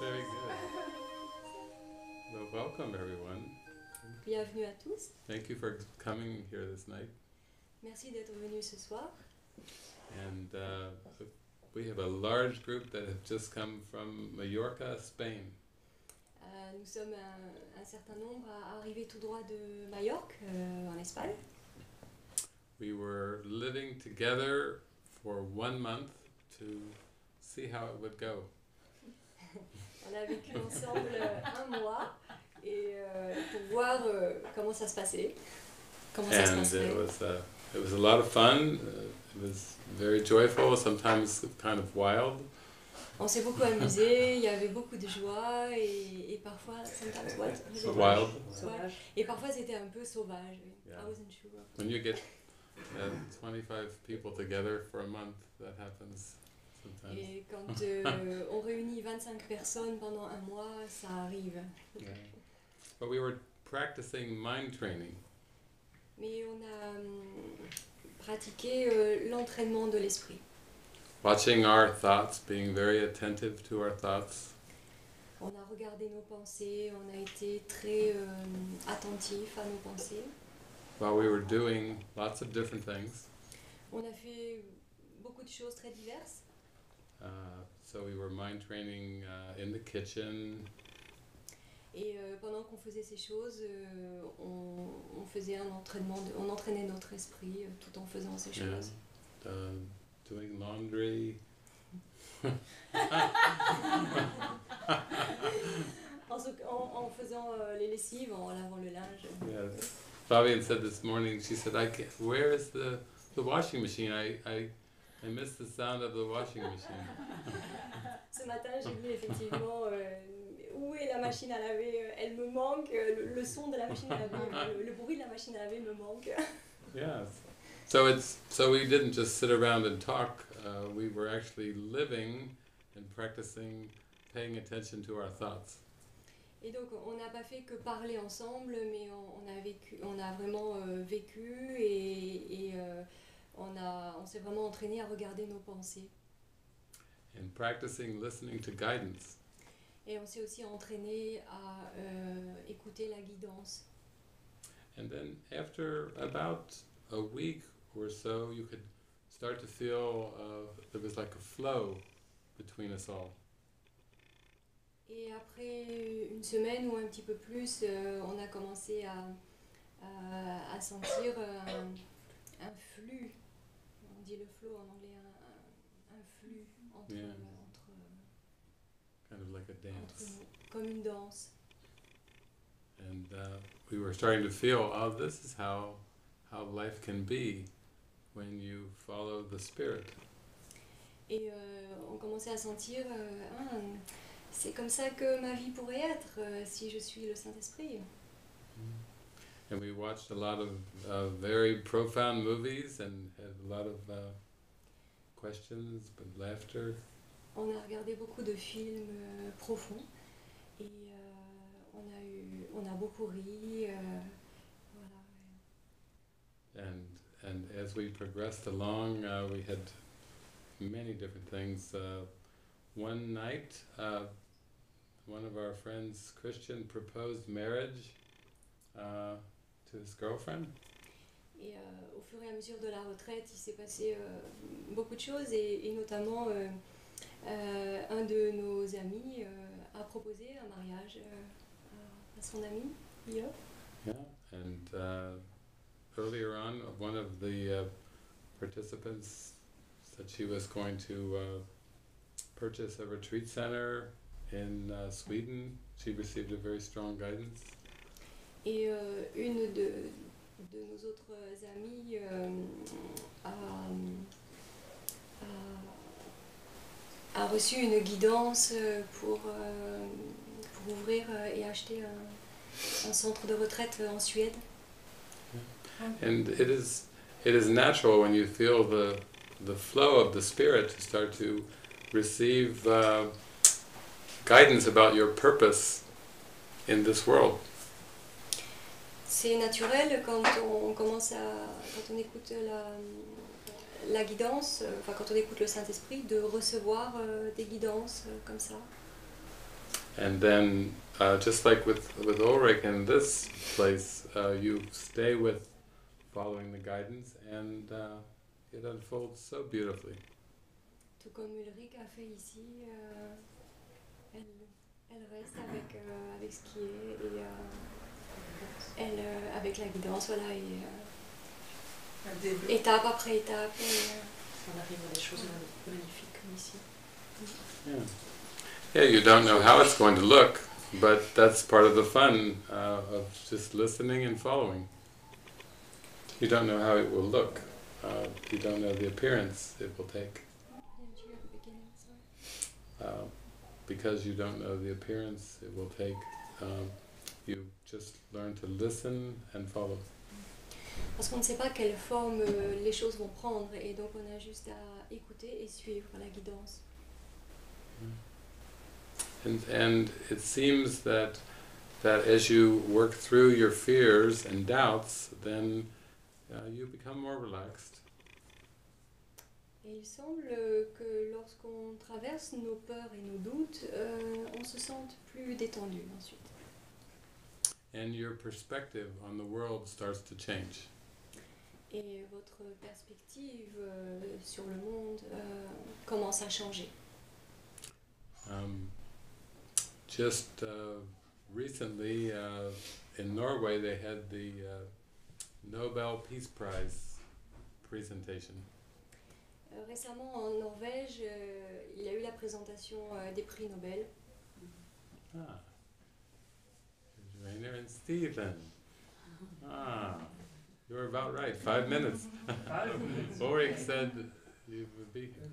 Very good. Well, welcome everyone. Bienvenue à tous. Thank you for coming here this night. Merci d'être venu ce soir. And we have a large group that have just come from Mallorca, Spain. Nous sommes un certain nombre à arriver tout droit de Mallorca, en Espagne. We were living together for 1 month to see how it would go. On a vécu ensemble 1 mois et pour voir comment ça se passait. It was a lot of fun. It was very joyful, sometimes kind of wild. On s'est beaucoup amusé. Il y avait beaucoup de joie et parfois sometimes wild. Sauvage. Et parfois c'était un peu sauvage. Yeah. I wasn't sure. When you get 25 people together for a month, that happens. Et quand on réunit 25 personnes pendant 1 mois, ça arrive. Yeah. But we were practicing mind training. Mais on a pratiqué l'entraînement de l'esprit. Watching our thoughts, being very attentive to our thoughts. On a regardé nos pensées, on a été très attentif à nos pensées. While we were doing lots of different things. On a fait beaucoup de choses très diverses. So we were mind training in the kitchen. Et pendant qu'on faisait ces choses, on faisait un entraînement, on entraînait notre esprit tout en faisant ces choses. Doing laundry. en faisant les lessives, en lavant le linge. Yes. Fabienne said this morning. She said, "I can't, where is the washing machine? I miss the sound of the washing machine." Ce matin, j'ai dit effectivement, où est la machine à laver? Elle me manque. Le son de la machine à laver, le bruit de la machine à laver me manque. Yes. So we didn't just sit around and talk. We were actually living and practicing, paying attention to our thoughts. Et donc, on n'a pas fait que parler ensemble, mais on a vraiment vécu et on s'est vraiment entraîné à regarder nos pensées. And practicing listening to guidance. Et on s'est aussi entraîné à écouter la guidance. And then after about a week or so, you could start to feel there was like a flow between us all. Et après une semaine ou un petit peu plus, on a commencé à sentir un flux. On dit le flow en anglais, un flux entre, yeah. Kind of like a dance. Comme une danse. And we were starting to feel, oh, this is how life can be when you follow the spirit. Et on commençait à sentir c'est comme ça que ma vie pourrait être si je suis le Saint-Esprit. And we watched a lot of very profound movies and had a lot of questions but laughter. On a regardé beaucoup de films profonds et on a beaucoup ri. Voilà. And as we progressed along, we had many different things. One night, one of our friends, Christian, proposed marriage to his girlfriend. Et au fur et à mesure de la retraite, il s'est passé beaucoup de choses et notamment un de nos amis a proposé un mariage à son ami, Io. Yeah, and earlier on, one of the participants said she was going to purchase a retreat center in Sweden. She received a very strong guidance. Et une de nos autres amies a reçu une guidance pour ouvrir et acheter un centre de retraite en Suède. And it is natural when you feel the flow of the spirit to start to receive guidance about your purpose in this world. C'est naturel quand on écoute la guidance, enfin quand on écoute le Saint-Esprit, de recevoir des guidances comme ça. And then, just like with Ulrich in this place, you stay with following the guidance, and it unfolds so beautifully. Tout comme Ulrich a fait ici, elle reste avec avec ce qui est et elle avec la guidance, voilà, et étape après étape, on arrive à des choses magnifiques comme ici. Yeah. Yeah, you don't know how it's going to look, but that's part of the fun of just listening and following. You don't know how it will look. You don't know the appearance it will take. Because you don't know the appearance it will take, you just learn to listen and follow. Parce qu'on ne sait pas quelle forme les choses vont prendre, et donc on a juste à écouter et suivre la guidance. And it seems that as you work through your fears and doubts, then you become more relaxed. Et il semble que lorsqu'on traverse nos peurs et nos doutes, on se sente plus détendu ensuite. And your perspective on the world starts to change. Et votre perspective sur le monde commence à changer. Just recently, in Norway, they had the Nobel Peace Prize presentation. Récemment, en Norvège, il y a eu la présentation des prix Nobel. Ah, Rainer and Stephen. Ah, you're about right. 5 minutes. Ulrich said you would be here.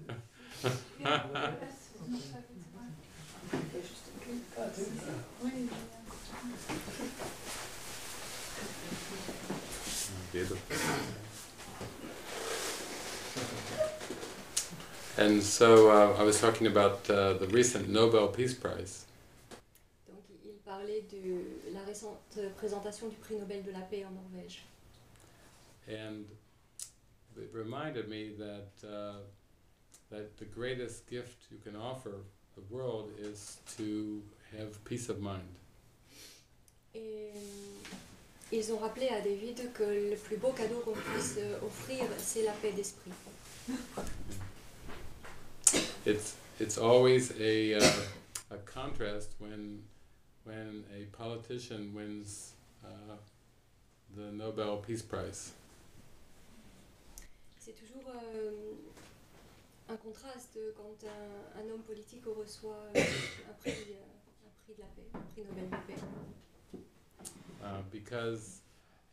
And so I was talking about the recent Nobel Peace Prize. Donc il parlait de la récente présentation du prix Nobel de la paix en Norvège. And it reminded me that the greatest gift you can offer the world is to have peace of mind. Et ils ont rappelé à David que le plus beau cadeau qu'on puisse offrir, c'est la paix d'esprit. It's always a contrast when a politician wins the Nobel Peace Prize. C'est toujours un contraste quand un homme politique reçoit un prix de la paix, un prix Nobel de la paix. Because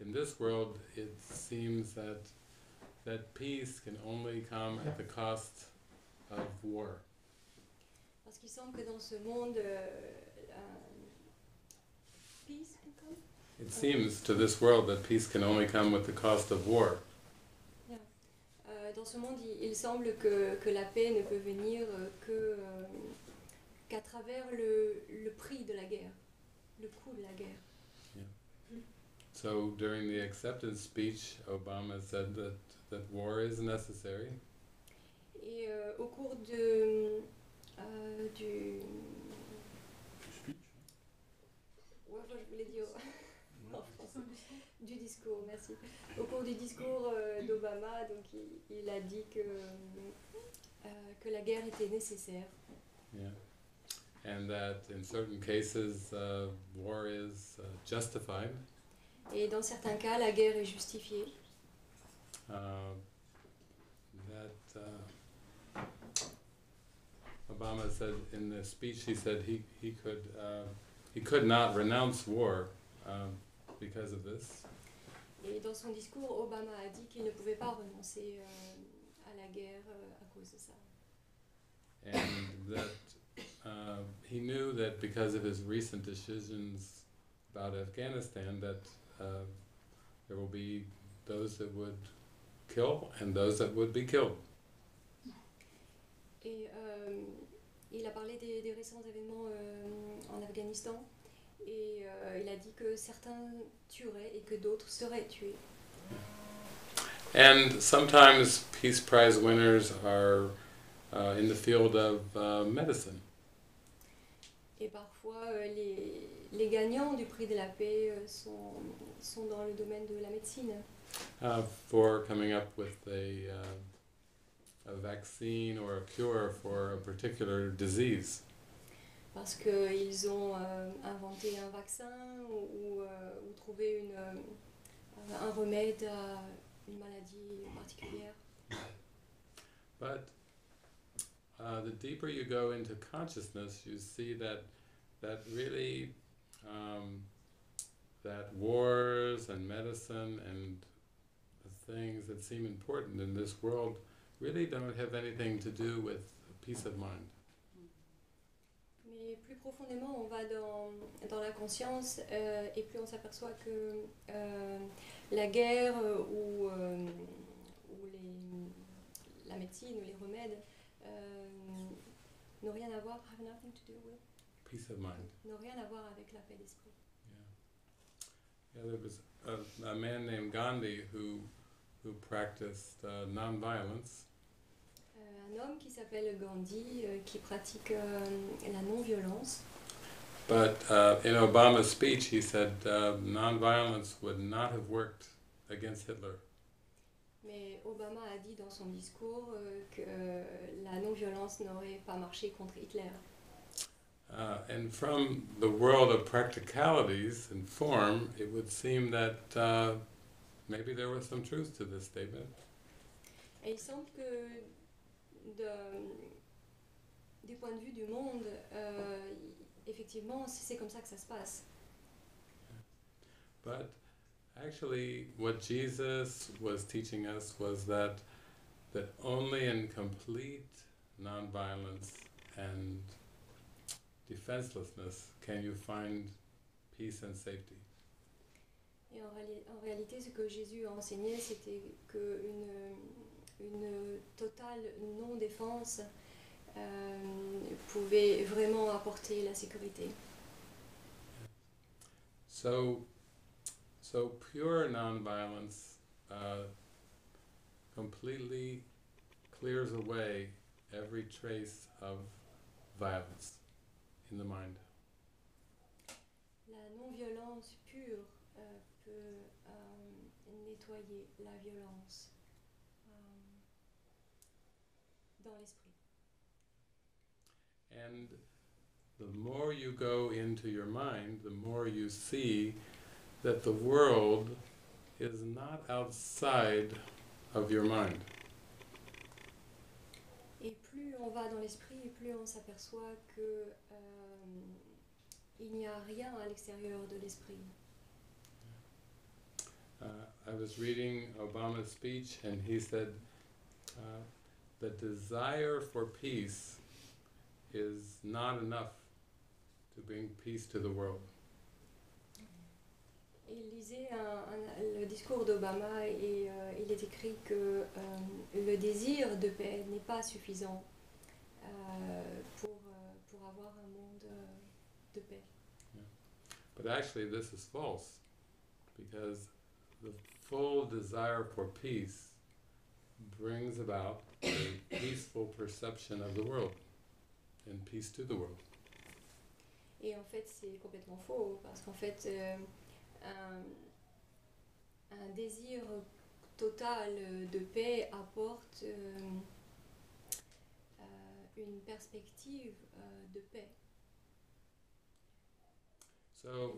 in this world it seems that peace can only come at the cost of war. Parce qu'il semble que dans ce monde, peace can come. It seems to this world that peace can only come with the cost of war. Dans ce monde, il semble que la paix ne peut venir qu'à travers le prix de la guerre, le coût de la guerre. Yeah. So during the acceptance speech, Obama said that war is necessary. Et au cours du speech, ouais, je voulais dire en français. Du discours, merci. Au cours du discours d'Obama, donc il a dit que la guerre était nécessaire. Yeah. And that in certain cases war is justified. Et dans certains cas, la guerre est justifiée. That Obama said in the speech, he said he could not renounce war because of this. Et dans son discours, Obama a dit qu'il ne pouvait pas renoncer à la guerre à cause de ça. And that he knew that because of his recent decisions about Afghanistan, that there will be those that would kill and those that would be killed. Et il a parlé des récents événements en Afghanistan. Et il a dit que certains tueraient et que d'autres seraient tués. And sometimes Peace Prize winners are in the field of medicine. Et parfois, les gagnants du prix de la paix sont dans le domaine de la médecine. For coming up with a vaccine or a cure for a particular disease. Parce que ils ont inventé un vaccin ou trouvé un remède à une maladie particulière. But the deeper you go into consciousness, you see that really that wars and medicine and the things that seem important in this world really don't have anything to do with peace of mind. Mais plus profondément, on va dans la conscience et plus on s'aperçoit que la guerre ou la médecine ou les remèdes n'ont rien à voir, have nothing to do with peace of mind. N'ont rien à voir avec la paix d'esprit. Yeah. Yeah, there was a man named Gandhi who practiced non-violence. Un homme qui s'appelle Gandhi qui pratique la non-violence. But in Obama's speech, he said non-violence would not have worked against Hitler. Mais Obama a dit dans son discours que la non-violence n'aurait pas marché contre Hitler. And from the world of practicalities and form, it would seem that maybe there was some truth to this statement. Et il semble que des points de vue du monde, effectivement, c'est comme ça que ça se passe. But actually, what Jesus was teaching us was that only in complete non-violence and defenselessness can you find peace and safety. Et en réalité, ce que Jésus a enseigné, c'était que une totale non-défense pouvait vraiment apporter la sécurité. So pure non-violence completely clears away every trace of violence in the mind. La non-violence pure peut nettoyer la violence dans l'esprit. And the more you go into your mind, the more you see that the world is not outside of your mind. Et plus on va dans l'esprit, et plus on s'aperçoit que il n'y a rien à l'extérieur de l'esprit. I was reading Obama's speech, and he said, the desire for peace is not enough to bring peace to the world. Il lisait le discours d'Obama et il est écrit que le désir de paix n'est pas suffisant pour avoir un monde de paix. Yeah. But actually this is false, because the full desire for peace brings about a peaceful perception of the world and peace to the world. Et en fait, c'est complètement faux, parce qu'en fait, un désir total de paix apporte une perspective de paix. So,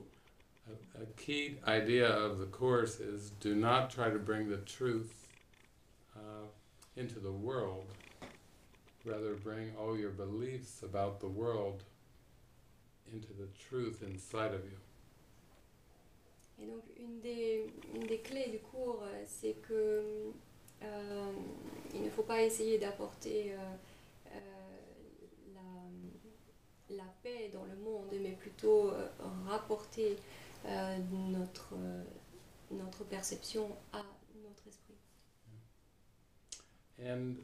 a key idea of the course is do not try to bring the truth into the world, rather bring all your beliefs about the world into the truth inside of you. Et donc une des clés du cours, c'est que il ne faut pas essayer d'apporter la paix dans le monde, mais plutôt rapporter notre perception à notre esprit. And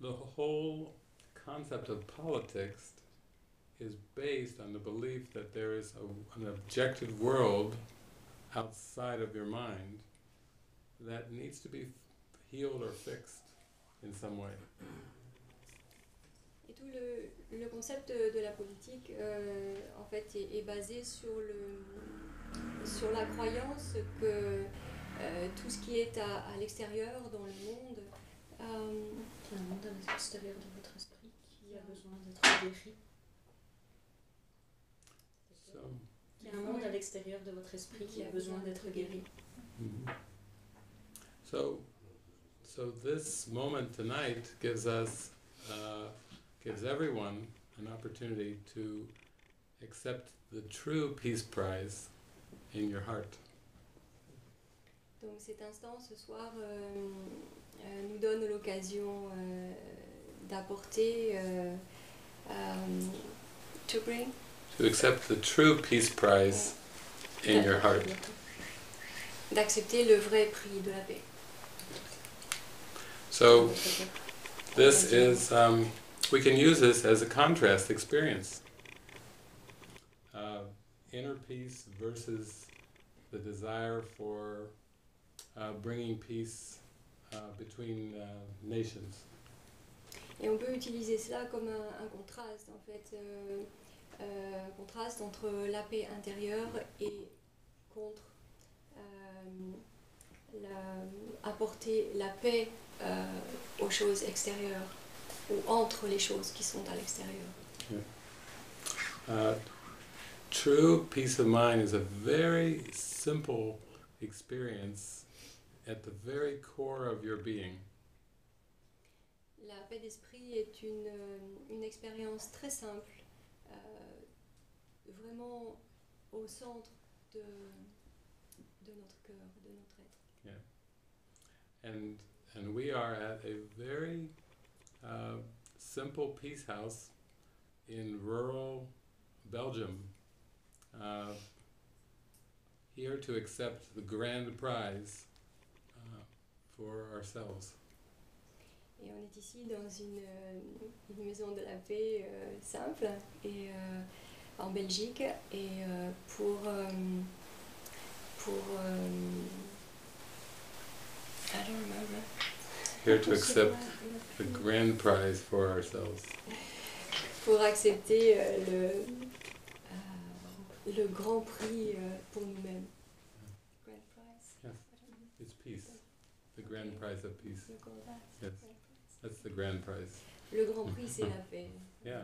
the whole concept of politics is based on the belief that there is an objective world outside of your mind that needs to be healed or fixed in some way. Et tout le concept de la politique, en fait, est basé sur la croyance que tout ce qui est à l'extérieur, dans le monde, il y a un monde à l'extérieur de votre esprit qui a besoin d'être guéri. Il y a un monde à l'extérieur de votre esprit qui a besoin d'être guéri. So this moment tonight gives us, gives everyone an opportunity to accept the true Peace Prize in your heart. Donc cet instant ce soir nous donne l'occasion d'apporter, to accept the true Peace Prize in your heart. D'accepter le vrai prix de la paix. So this is, we can use this as a contrast experience. Inner peace versus the desire for bringing peace between nations. Et on peut utiliser cela comme un contraste, en fait, contraste entre la paix intérieure et contre apporter la paix aux choses extérieures ou entre les choses qui sont à l'extérieur. Yeah. True peace of mind is a very simple experience at the very core of your being. La paix d'esprit est une expérience très simple, vraiment au centre de notre cœur, de notre être. Yeah. And we are at a very simple peace house in rural Belgium, here to accept the grand prize for ourselves. Et on est ici dans une maison de la paix simple et en Belgique, et I don't remember. Here to accept the grand prize for ourselves. Pour accepter le grand prix pour nous-mêmes. Grand prize. Yes. It's peace. The grand prize of peace. Yes. That's the grand prize. Le grand prix, c'est la paix. Yeah.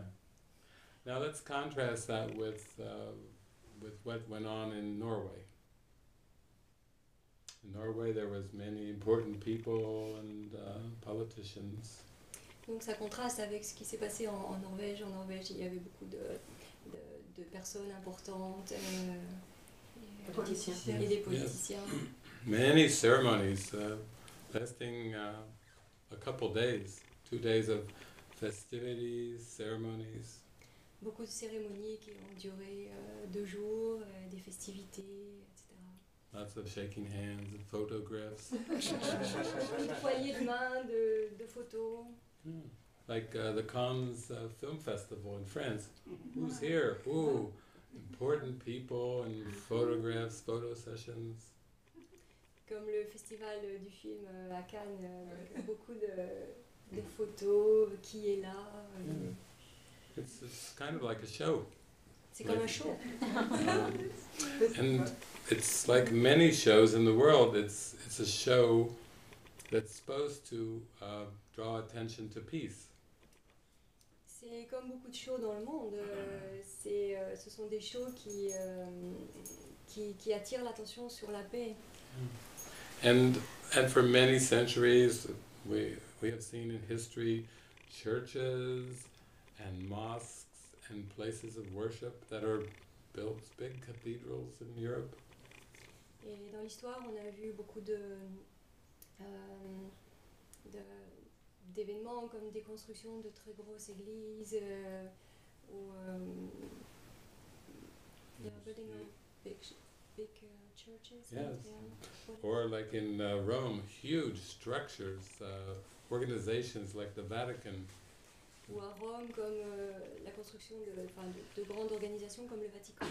Now let's contrast that with what went on in Norway. In Norway, there was many important people and politicians. Donc ça contraste avec ce qui s'est passé en Norvège. En Norvège, il y avait beaucoup de personnes importantes, et des politiciens. Many ceremonies lasting a couple days, 2 days of festivities, ceremonies. Beaucoup de cérémonies qui ont duré 2 jours, des festivités. Lots of shaking hands and photographs. Like the Cannes Film Festival in France. Who's here? Ooh, important people and photographs, photo sessions. Comme le festival du film à Cannes, beaucoup de photos, qui est là. It's kind of like a show. C'est comme un show. And it's like many shows in the world. It's a show that's supposed to draw attention to peace. C'est comme beaucoup de shows dans le monde. Ce sont des shows qui attirent l'attention sur la paix. And for many centuries, we have seen in history churches and mosques and places of worship that are built, big cathedrals in Europe. Et dans l'histoire, on a vu beaucoup d'événements comme des constructions de très grosses églises, ou building big churches. Yes. Or like in Rome, huge structures, organizations like the Vatican. Ou à Rome, comme la construction de grandes organisations comme le Vatican.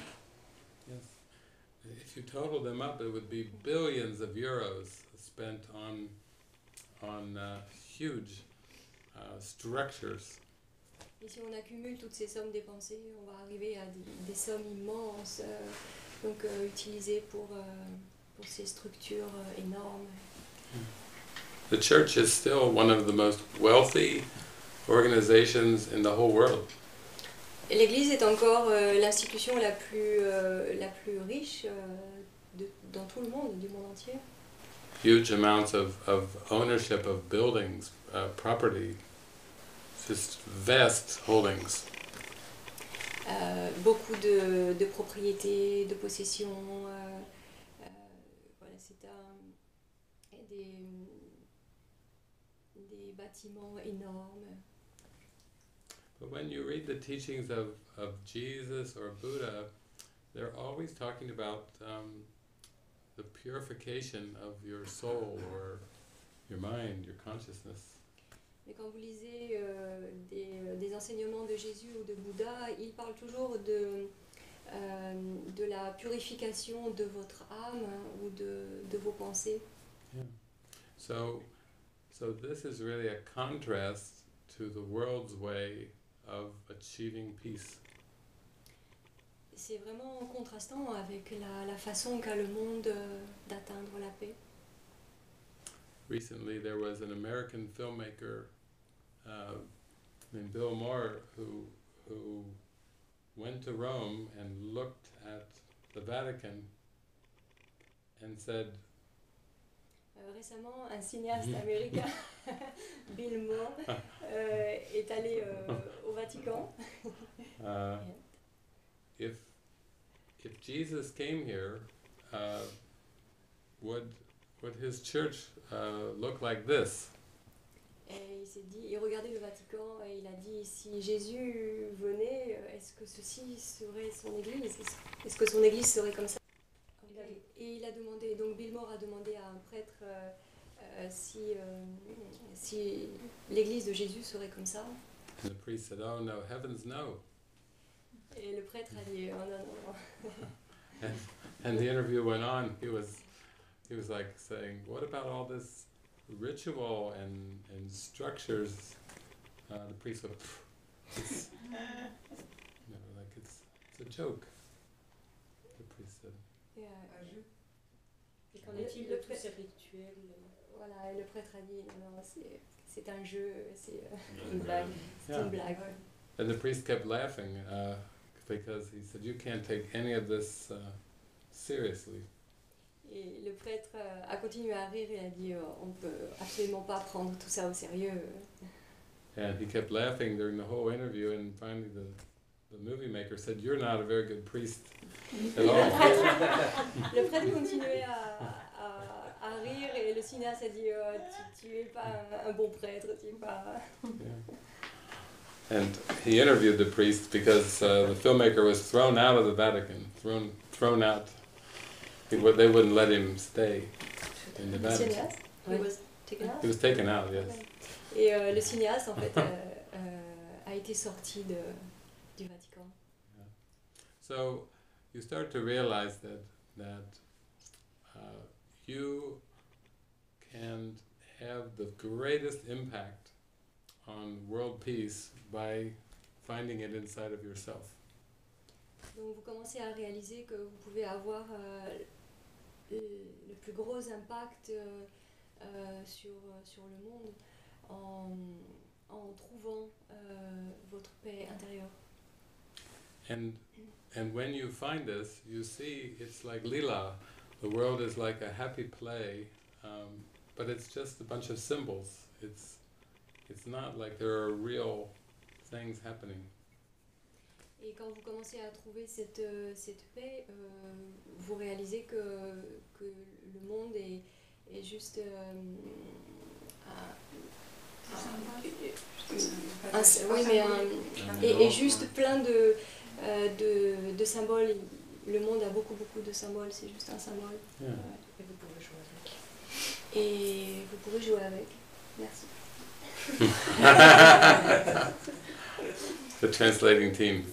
Yes. if you totaled them up, it would be billions of euros spent on huge structures. Et si on accumule toutes ces sommes dépensées, on va arriver à des sommes immenses, donc utilisées pour ces structures énormes. The church is still one of the most wealthy organizations in the whole world. L'Église est encore l'institution la plus riche dans tout le monde, du monde entier. Huge amounts of ownership of buildings, property, just vast holdings. Beaucoup de propriétés, de possessions. Voilà, c'est des bâtiments énormes. But when you read the teachings of Jesus or Buddha, they're always talking about the purification of your soul or your mind, your consciousness. Mais quand vous lisez des enseignements de Jésus ou de Bouddha, ils parlent toujours de la purification de votre âme ou de vos pensées. Yeah. So this is really a contrast to the world's way of achieving peace. C'est vraiment contrastant avec la façon qu'a le monde d'atteindre la paix. Recently, there was an American filmmaker named Bill Moore who went to Rome and looked at the Vatican and said. Récemment, un cinéaste américain, Bill Moore, est allé au Vatican. If Jesus came here, would his church look like this? Et il regardait le Vatican et il a dit, si Jésus venait, est-ce que ceci serait son église? Est-ce que son église serait comme ça? Et il a demandé, donc Bill Moore a demandé à un prêtre si l'église de Jésus serait comme ça. And the priest said, oh no, heavens no. Et le prêtre a dit, oh non, non. And the interview went on. He was like saying, what about all this ritual and structures? The priest went, it's, you know, like it's a joke. The priest said. Yeah. Et qu'en est-il de tous ces rituels? Voilà, et le prêtre a dit, non, c'est un jeu, c'est une blague, c'est une blague. And the priest kept laughing because he said, you can't take any of this seriously. Et le prêtre a continué à rire et a dit, on peut absolument pas prendre tout ça au sérieux. And he kept laughing during the whole interview, and finally the movie maker said, you're not a very good priest at all. Le prêtre continuait à rire et le cinéaste a dit, tu es pas un bon prêtre, tu es pas. And he interviewed the priest because the filmmaker was thrown out of the Vatican, thrown out. They wouldn't let him stay in the Vatican. He was taken out, yes. Et le cinéaste en fait a été sorti du Vatican. So you start to realize that you can have the greatest impact on world peace by finding it inside of yourself. Donc vous commencez à réaliser que vous pouvez avoir le plus gros impact sur le monde en trouvant votre paix intérieure. And when you find this, you see it's like lila. The world is like a happy play, but it's just a bunch of symbols. It's not like there are real things happening. Et quand vous commencez à trouver cette paix, vous réalisez que le monde est juste juste plein de symboles. Le monde a beaucoup de symboles. C'est juste un symbole. Yeah. Et vous pouvez jouer avec. Merci. The translating team.